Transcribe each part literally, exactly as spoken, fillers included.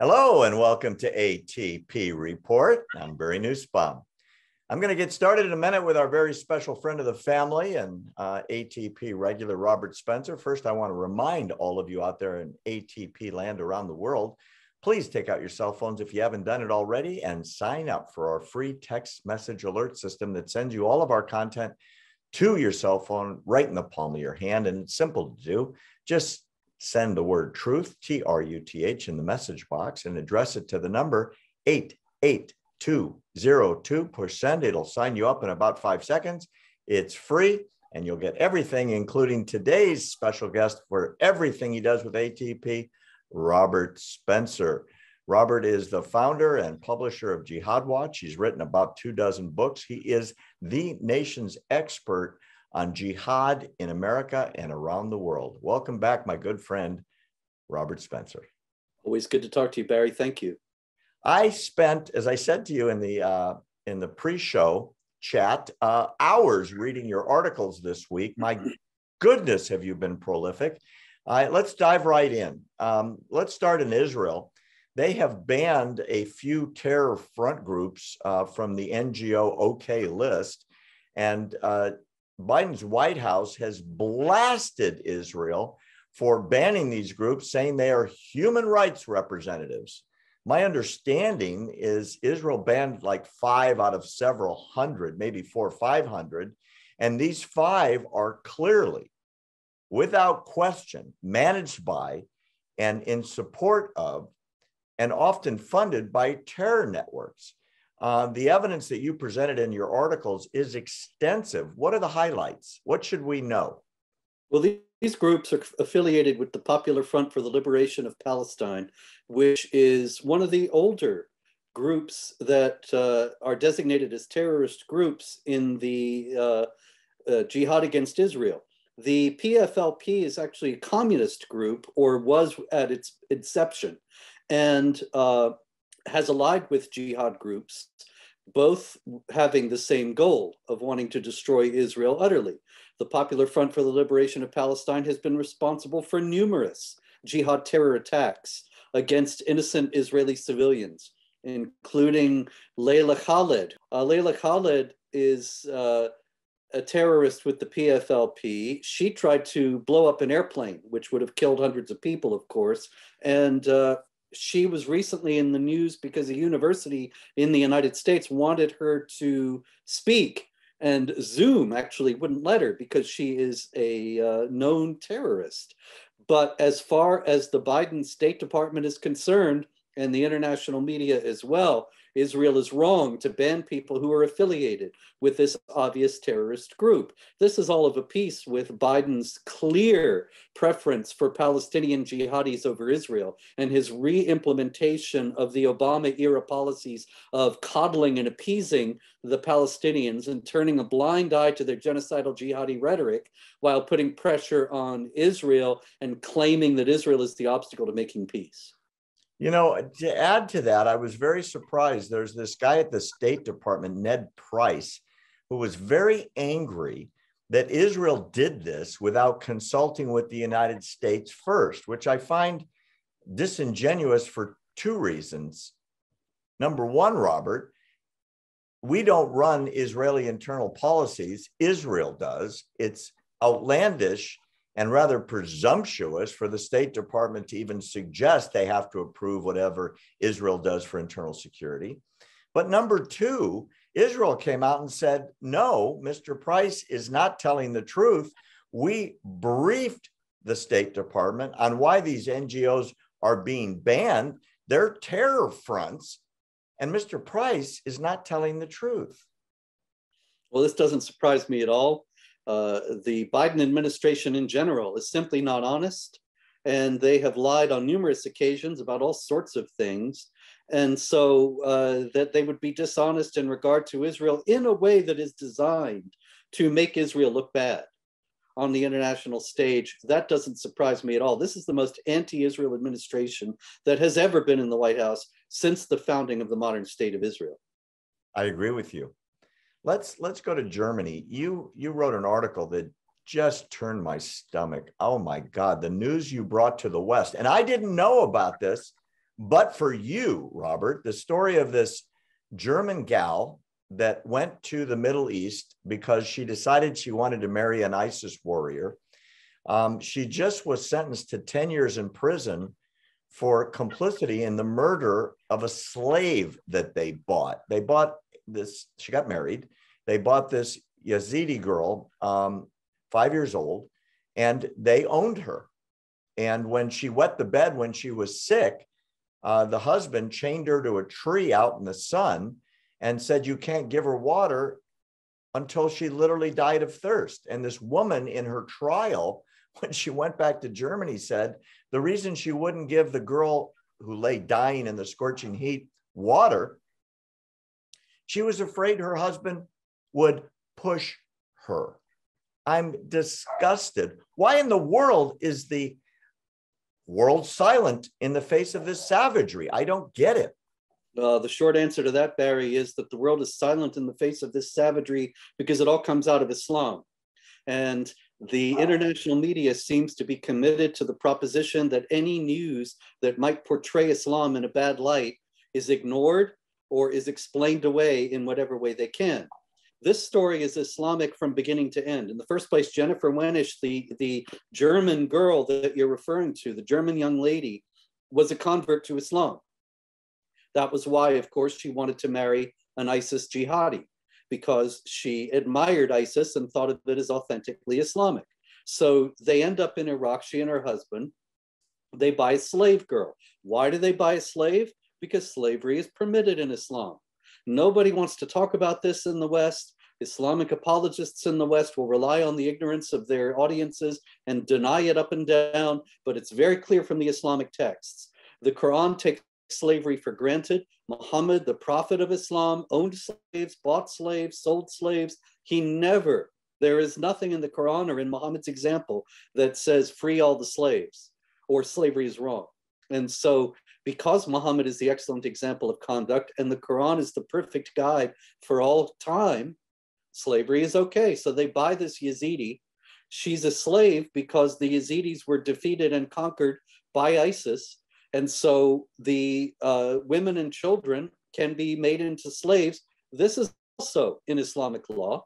Hello and welcome to A T P Report. I'm Barry Nussbaum. I'm going to get started in a minute with our very special friend of the family and uh, A T P regular Robert Spencer. First, I want to remind all of you out there in A T P land around the world, please take out your cell phones if you haven't done it already and sign up for our free text message alert system that sends you all of our content to your cell phone right in the palm of your hand. And it's simple to do. Just send the word truth, T R U T H, in the message box and address it to the number eight eight two zero two. Push send. It'll sign you up in about five seconds. It's free and you'll get everything, including today's special guest for everything he does with A T P, Robert Spencer. Robert is the founder and publisher of Jihad Watch. He's written about two dozen books. He is the nation's expert on jihad in America and around the world. Welcome back, my good friend, Robert Spencer. Always good to talk to you, Barry. Thank you. I spent, as I said to you in the, uh, in the pre-show chat, uh, hours reading your articles this week. My goodness, have you been prolific. Uh, let's dive right in. Um, let's start in Israel. They have banned a few terror front groups uh, from the N G O OK list, and uh, Biden's White House has blasted Israel for banning these groups, saying they are human rights representatives. My understanding is Israel banned like five out of several hundred, maybe four or five hundred. And these five are clearly, without question, managed by and in support of and often funded by terror networks. Uh, the evidence that you presented in your articles is extensive. What are the highlights? What should we know? Well, these groups are affiliated with the Popular Front for the Liberation of Palestine, which is one of the older groups that uh, are designated as terrorist groups in the uh, uh, jihad against Israel. The P F L P is actually a communist group, or was at its inception, and uh, has allied with jihad groups, both having the same goal of wanting to destroy Israel utterly. The Popular Front for the Liberation of Palestine has been responsible for numerous jihad terror attacks against innocent Israeli civilians, including Leila Khaled. Uh, Leila Khaled is uh, a terrorist with the P F L P. She tried to blow up an airplane, which would have killed hundreds of people, of course, and uh, she was recently in the news because a university in the United States wanted her to speak, and Zoom actually wouldn't let her because she is a uh, known terrorist. But as far as the Biden State Department is concerned, and the international media as well, Israel is wrong to ban people who are affiliated with this obvious terrorist group. This is all of a piece with Biden's clear preference for Palestinian jihadis over Israel and his re-implementation of the Obama-era policies of coddling and appeasing the Palestinians and turning a blind eye to their genocidal jihadi rhetoric while putting pressure on Israel and claiming that Israel is the obstacle to making peace. You know, to add to that, I was very surprised. There's this guy at the State Department, Ned Price, who was very angry that Israel did this without consulting with the United States first, which I find disingenuous for two reasons. Number one, Robert, we don't run Israeli internal policies. Israel does. It's outlandish and rather presumptuous for the State Department to even suggest they have to approve whatever Israel does for internal security. But number two, Israel came out and said, no, Mister Price is not telling the truth. We briefed the State Department on why these N G Os are being banned. They're terror fronts, and Mister Price is not telling the truth. Well, this doesn't surprise me at all. Uh, the Biden administration in general is simply not honest, and they have lied on numerous occasions about all sorts of things. And so uh, that they would be dishonest in regard to Israel in a way that is designed to make Israel look bad on the international stage, that doesn't surprise me at all. This is the most anti-Israel administration that has ever been in the White House since the founding of the modern state of Israel. I agree with you. Let's let's go to Germany. You you wrote an article that just turned my stomach. Oh my God, the news you brought to the West. And I didn't know about this But for you, Robert, the story of this German gal that went to the Middle East because she decided she wanted to marry an ISIS warrior. Um, she just was sentenced to ten years in prison for complicity in the murder of a slave that they bought. They bought this, she got married. They bought this Yazidi girl, um, five years old, and they owned her. And when she wet the bed, when she was sick, uh, the husband chained her to a tree out in the sun and said, you can't give her water until she literally died of thirst. And this woman in her trial, when she went back to Germany, said the reason she wouldn't give the girl who lay dying in the scorching heat water, she was afraid her husband would push her. I'm disgusted. Why in the world is the world silent in the face of this savagery? I don't get it. Uh, the short answer to that, Barry, is that the world is silent in the face of this savagery because it all comes out of Islam. And the international media seems to be committed to the proposition that any news that might portray Islam in a bad light is ignored or is explained away in whatever way they can. This story is Islamic from beginning to end. In the first place, Jennifer Wenisch, the, the German girl that you're referring to, the German young lady, was a convert to Islam. That was why, of course, she wanted to marry an ISIS jihadi, because she admired ISIS and thought of it as authentically Islamic. So they end up in Iraq, she and her husband. They buy a slave girl. Why do they buy a slave? Because slavery is permitted in Islam. Nobody wants to talk about this in the West. Islamic apologists in the West will rely on the ignorance of their audiences and deny it up and down, but it's very clear from the Islamic texts. The Quran takes slavery for granted. Muhammad, the prophet of Islam, owned slaves, bought slaves, sold slaves. He never, there is nothing in the Quran or in Muhammad's example that says free all the slaves or slavery is wrong. And so because Muhammad is the excellent example of conduct and the Quran is the perfect guide for all time, slavery is okay. So they buy this Yazidi. She's a slave because the Yazidis were defeated and conquered by ISIS. And so the uh, women and children can be made into slaves. This is also in Islamic law.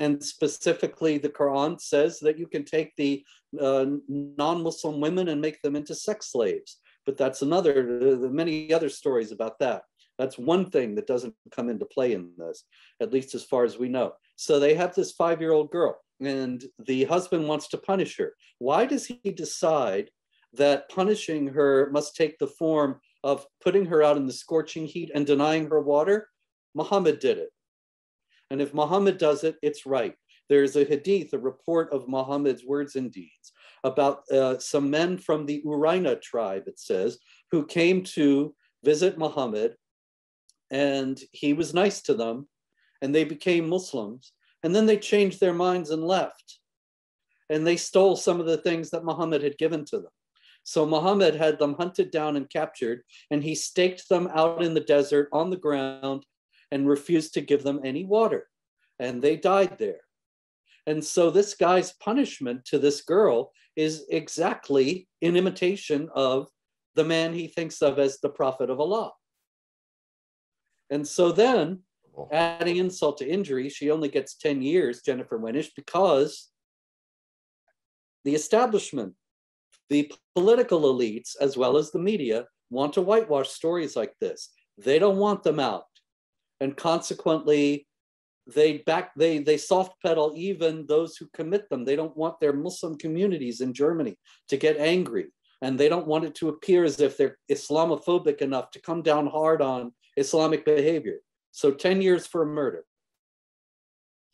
And specifically, the Quran says that you can take the uh, non-Muslim women and make them into sex slaves. But that's another, there are many other stories about that. That's one thing that doesn't come into play in this, at least as far as we know. So they have this five-year-old girl, and the husband wants to punish her. Why does he decide that punishing her must take the form of putting her out in the scorching heat and denying her water? Muhammad did it. And if Muhammad does it, it's right. There's a hadith, a report of Muhammad's words and deeds about uh, some men from the Urayna tribe, it says, who came to visit Muhammad, and he was nice to them and they became Muslims. And then they changed their minds and left. And they stole some of the things that Muhammad had given to them. So Muhammad had them hunted down and captured, and he staked them out in the desert on the ground and refused to give them any water. And they died there. And so this guy's punishment to this girl is exactly in imitation of the man he thinks of as the prophet of Allah. And so then, adding insult to injury, she only gets ten years, Jennifer Wenisch, because the establishment, the political elites, as well as the media, want to whitewash stories like this. They don't want them out. And consequently, they back they they soft pedal even those who commit them. They don't want their Muslim communities in Germany to get angry. And they don't want it to appear as if they're Islamophobic enough to come down hard on Islamic behavior. So ten years for murder.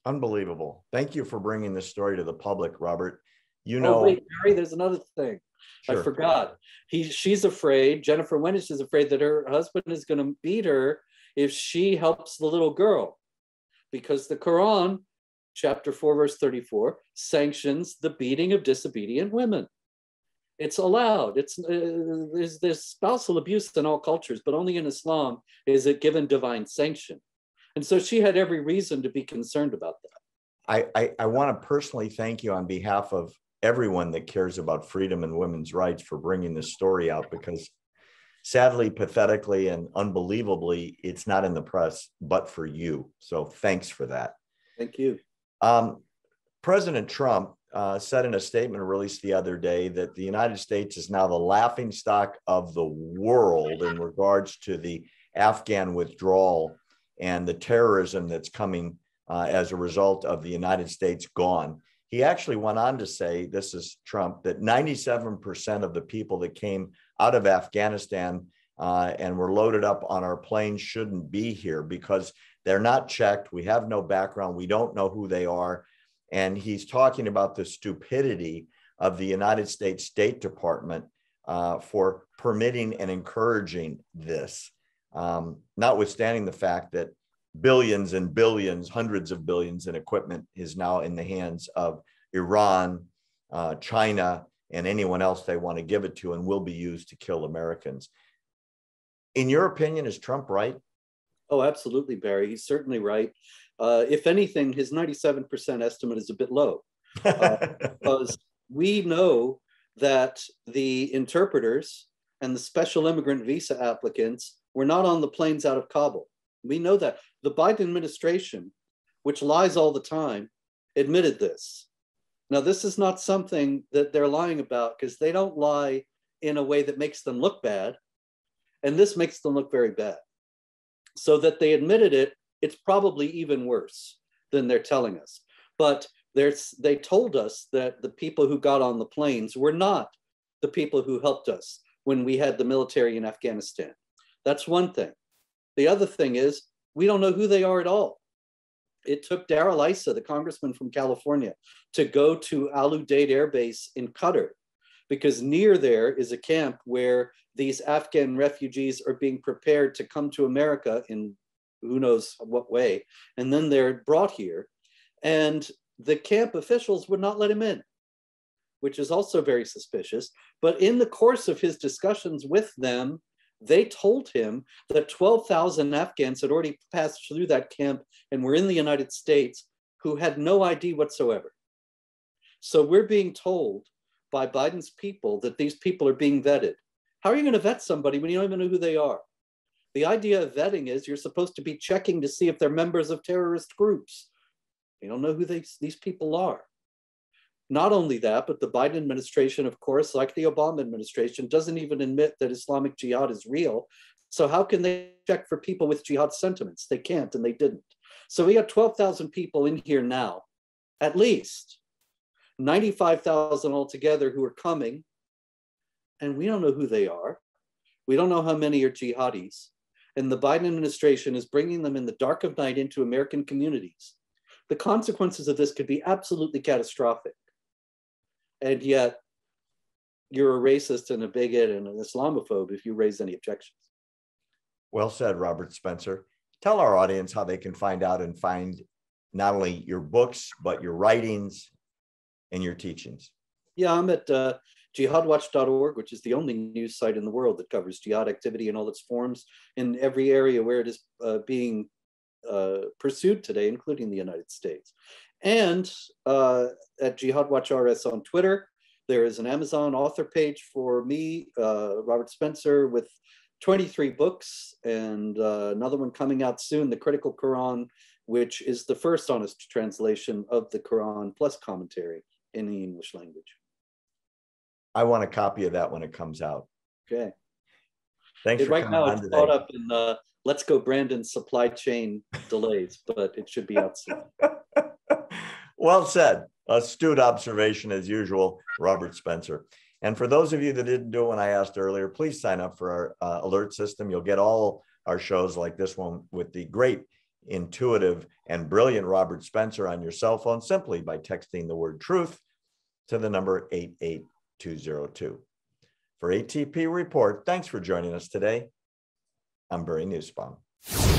Unbelievable. Thank you for bringing this story to the public, Robert. You know, oh, wait, Barry, there's another thing. Sure. I forgot. He, she's afraid, Jennifer Wenisch is afraid that her husband is going to beat her if she helps the little girl, because the Quran, chapter four, verse thirty-four, sanctions the beating of disobedient women. It's allowed. It's uh, there's, there's spousal abuse in all cultures, but only in Islam is it given divine sanction. And so she had every reason to be concerned about that. I, I, I want to personally thank you on behalf of everyone that cares about freedom and women's rights for bringing this story out, because sadly, pathetically, and unbelievably, it's not in the press, but for you. So thanks for that. Thank you. Um, President Trump uh, said in a statement released the other day that the United States is now the laughingstock of the world in regards to the Afghan withdrawal and the terrorism that's coming uh, as a result of the United States gone. He actually went on to say, this is Trump, that ninety-seven percent of the people that came out of Afghanistan uh, and were loaded up on our planes shouldn't be here because they're not checked. We have no background. We don't know who they are. And he's talking about the stupidity of the United States State Department uh, for permitting and encouraging this, um, notwithstanding the fact that billions and billions, hundreds of billions in equipment is now in the hands of Iran, uh, China, and anyone else they want to give it to, and will be used to kill Americans. In your opinion, is Trump right? Oh, absolutely, Barry. He's certainly right. Uh, if anything, his ninety-seven percent estimate is a bit low. Uh, because we know that the interpreters and the special immigrant visa applicants were not on the planes out of Kabul. We know that. The Biden administration, which lies all the time, admitted this. Now, this is not something that they're lying about because they don't lie in a way that makes them look bad. And this makes them look very bad. So that they admitted it, it's probably even worse than they're telling us. But there's, they told us that the people who got on the planes were not the people who helped us when we had the military in Afghanistan. That's one thing. The other thing is, we don't know who they are at all. It took Darrell Issa, the congressman from California, to go to Al Udeid Air Base in Qatar, because near there is a camp where these Afghan refugees are being prepared to come to America in who knows what way, and then they're brought here. And the camp officials would not let him in, which is also very suspicious. But in the course of his discussions with them, they told him that twelve thousand Afghans had already passed through that camp and were in the United States who had no I D whatsoever. So we're being told by Biden's people that these people are being vetted. How are you going to vet somebody when you don't even know who they are? The idea of vetting is you're supposed to be checking to see if they're members of terrorist groups. You don't know who they, these people are. Not only that, but the Biden administration, of course, like the Obama administration, doesn't even admit that Islamic Jihad is real. So how can they check for people with jihad sentiments? They can't, and they didn't. So we got twelve thousand people in here now, at least ninety-five thousand altogether who are coming, and we don't know who they are. We don't know how many are jihadis. And the Biden administration is bringing them in the dark of night into American communities. The consequences of this could be absolutely catastrophic. And yet, you're a racist and a bigot and an Islamophobe if you raise any objections. Well said, Robert Spencer. Tell our audience how they can find out and find not only your books, but your writings and your teachings. Yeah, I'm at uh, jihad watch dot org, which is the only news site in the world that covers jihad activity in all its forms in every area where it is uh, being uh, pursued today, including the United States. And uh, at Jihad Watch R S on Twitter, there is an Amazon author page for me, uh, Robert Spencer, with twenty-three books and uh, another one coming out soon, The Critical Quran, which is the first honest translation of the Quran plus commentary in the English language. I want a copy of that when it comes out. Okay. Thanks it, for right coming now on it's today. Caught up in uh, Let's Go Brandon's supply chain delays, but it should be out soon. Well said. Astute observation as usual, Robert Spencer. And for those of you that didn't do it when I asked earlier, please sign up for our uh, alert system. You'll get all our shows like this one with the great, intuitive, and brilliant Robert Spencer on your cell phone simply by texting the word truth to the number eight eight two zero two. For A T P Report, thanks for joining us today. I'm Barry Nussbaum.